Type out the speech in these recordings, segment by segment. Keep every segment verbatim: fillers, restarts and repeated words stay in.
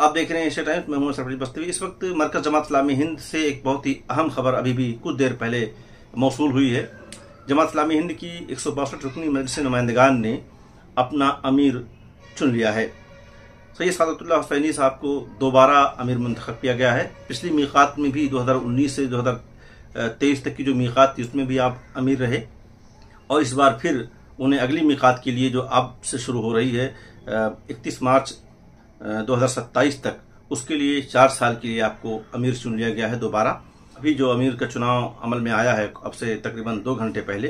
आप देख रहे हैं एशिया टाइम्स में मोहम्मद सरफराज बस्ती। इस वक्त मरकज जमात इस्लामी हिंद से एक बहुत ही अहम खबर अभी भी कुछ देर पहले मौसूल हुई है। जमात इस्लामी हिंद की एक सौ बासठ रुकनी मजलिस नुमाइंदगान ने अपना अमीर चुन लिया है। सैयद सादतुल्लाह हुसैनी साहब को दोबारा अमीर मुंतखब किया गया है। पिछली मीकात में भी दो हज़ार उन्नीस से दो हज़ार तेईस तक की जो मीकात थी उसमें भी आप अमीर रहे और इस बार फिर उन्हें अगली मीकात के लिए जो अब से शुरू हो रही है इकतीस मार्च दो हज़ार सत्ताईस तक, उसके लिए चार साल के लिए आपको अमीर चुन लिया गया है दोबारा। अभी जो अमीर का चुनाव अमल में आया है अब से तकरीबन दो घंटे पहले।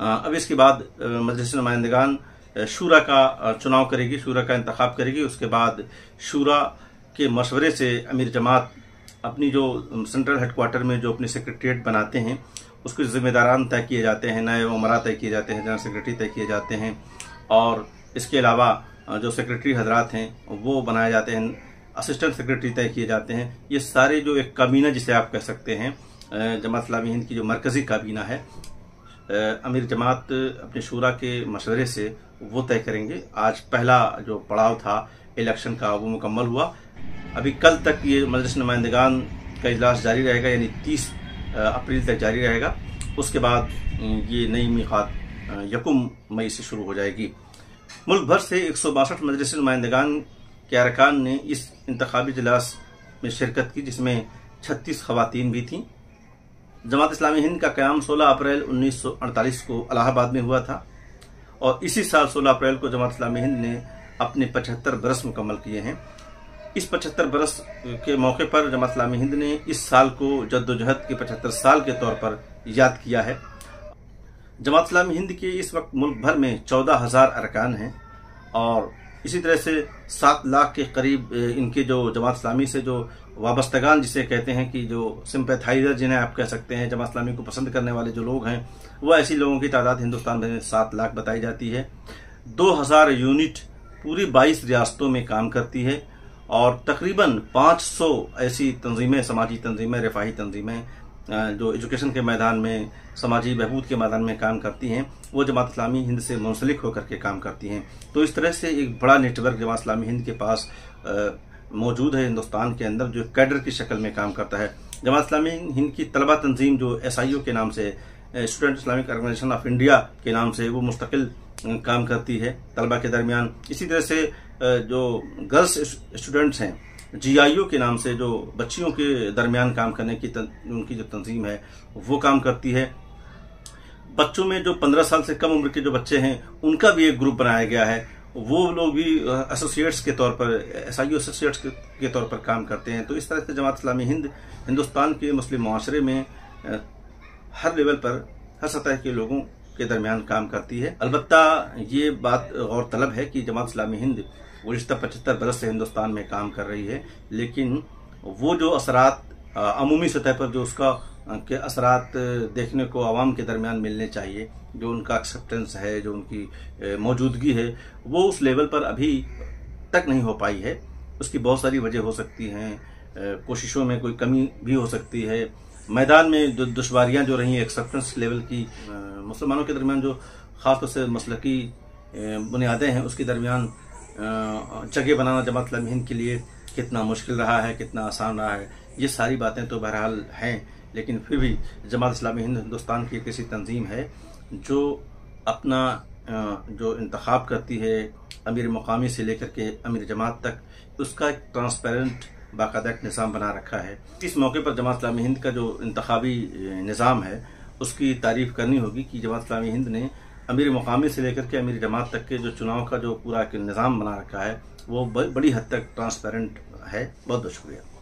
अब इसके बाद मजलिस नुमाइंदगान शूरा का चुनाव करेगी, शूरा का इंतखाब करेगी। उसके बाद शूरा के मशवरे से अमीर जमात अपनी जो सेंट्रल हेडक्वार्टर में जो अपनी सेक्रेटरीट बनाते हैं उसके जिम्मेदारान तय किए जाते हैं, नए उमरा तय किए जाते हैं, जनरल सेक्रेटरी तय किए जाते हैं और इसके अलावा जो सेक्रेटरी हजरात हैं वो बनाए जाते हैं, असिस्टेंट सेक्रेटरी तय किए जाते हैं। ये सारे जो एक काबीना जिसे आप कह सकते हैं जमात इस्लामी हिंद की जो मरकज़ी काबीना है, अमीर जमात अपने शूरा के मशवरे से वो तय करेंगे। आज पहला जो पड़ाव था इलेक्शन का वो मुकम्मल हुआ। अभी कल तक ये मजलिस नुमाइंदगान का इजलास जारी रहेगा, यानी तीस अप्रैल तक जारी रहेगा। उसके बाद ये नई मीकात यकम मई से शुरू हो जाएगी। मुल्क भर से एक सौ बासठ मजलिस नुमाइंदगान के अरकान ने इस इंतखाबी इजलास में शिरकत की, जिसमें छत्तीस खवातीन भी थीं। जमात इस्लामी हिंद का क़याम सोलह अप्रैल उन्नीस सौ अड़तालीस को इलाहाबाद में हुआ था और इसी साल सोलह अप्रैल को जमात इस्लामी हिंद ने अपने पचहत्तर बरस मुकम्मल किए हैं। इस पचहत्तर बरस के मौके पर जमात इस्लामी हिंद ने इस साल को जद्दोजहद के पचहत्तर साल के तौर पर याद किया है। जमात इस्लामी हिंद के इस वक्त मुल्क भर में चौदह हज़ार अरकान हैं और इसी तरह से सात लाख के करीब इनके जो जमात इस्लामी से जो वाबस्तगान, जिसे कहते हैं कि जो सिंपैथाइजर जिन्हें आप कह सकते हैं, जमात इस्लामी को पसंद करने वाले जो लोग हैं, वह ऐसी लोगों की तादाद हिंदुस्तान में सात लाख बताई जाती है। दो हज़ार यूनिट पूरी बाईस रियासतों में काम करती है और तकरीबन पाँच सौ ऐसी तंजीमें, समाजी तंजीमें, रिफाही तंजीमें जो एजुकेशन के मैदान में, समाजी बहबूद के मैदान में काम करती हैं, वो जमात इस्लामी हिंद से मुंसलिक होकर के काम करती हैं। तो इस तरह से एक बड़ा नेटवर्क जमात इस्लामी हिंद के पास मौजूद है हिंदुस्तान के अंदर, जो कैडर की शक्ल में काम करता है। जमात इस्लामी हिंद की तलबा तंजीम जो एस आई ओ के नाम से, student Islamic organisation of India के नाम से, वो मुस्तकिल काम करती है तलबा के दरमियान। इसी तरह से जो गर्ल्स स्टूडेंट्स हैं जी आई ओ के नाम से, जो बच्चियों के दरमियान काम करने की तन, उनकी जो तंजीम है वो काम करती है। बच्चों में जो पंद्रह साल से कम उम्र के जो बच्चे हैं उनका भी एक ग्रुप बनाया गया है, वो लोग भी एसोसिएट्स के तौर पर, एस आई ओ एसोसिएट्स के तौर पर काम करते हैं। तो इस तरह से जमात इस्लामी हिंद हिंदुस्तान के मुस्लिम माशरे में हर लेवल पर, हर सतह के लोगों के दरमियान काम करती है। अलबत्ता ये बात गौर तलब है कि जमात इस्लामी हिंद गुज़श्ता पचहत्तर बरस से हिंदुस्तान में काम कर रही है, लेकिन वो जो असरात अमूमी सतह पर जो उसका के असरात देखने को आवाम के दरमियान मिलने चाहिए, जो उनका एक्सेप्टेंस है, जो उनकी मौजूदगी है, वो उस लेवल पर अभी तक नहीं हो पाई है। उसकी बहुत सारी वजह हो सकती हैं, कोशिशों में कोई कमी भी हो सकती है, मैदान में जो दुश्वारियाँ जो रही हैं एक्सेप्टेंस लेवल की, मुसलमानों के दरमियान जो ख़ासतौर से मसलकी बुनियादें हैं उसके दरमियान जगह बनाना जमात इस्लामी हिंद के लिए कितना मुश्किल रहा है, कितना आसान रहा है, ये सारी बातें तो बहरहाल हैं। लेकिन फिर भी जमात इस्लामी हिंद हिंदुस्तान की एक ऐसी तंजीम है जो अपना जो इंतखाब करती है अमीर मकामी से लेकर के अमीर जमात तक, उसका एक ट्रांसपेरेंट बाकायदा एक निज़ाम बना रखा है। इस मौके पर जमात इस्लामी हिंद का जो इंतखाबी निज़ाम है उसकी तारीफ़ करनी होगी कि जमात इस्लामी हिंद ने अमीर मकामी से लेकर के अमीर जमात तक के जो चुनाव का जो पूरा एक निज़ाम बना रखा है वो बड़ी हद तक ट्रांसपेरेंट है। बहुत बहुत शुक्रिया।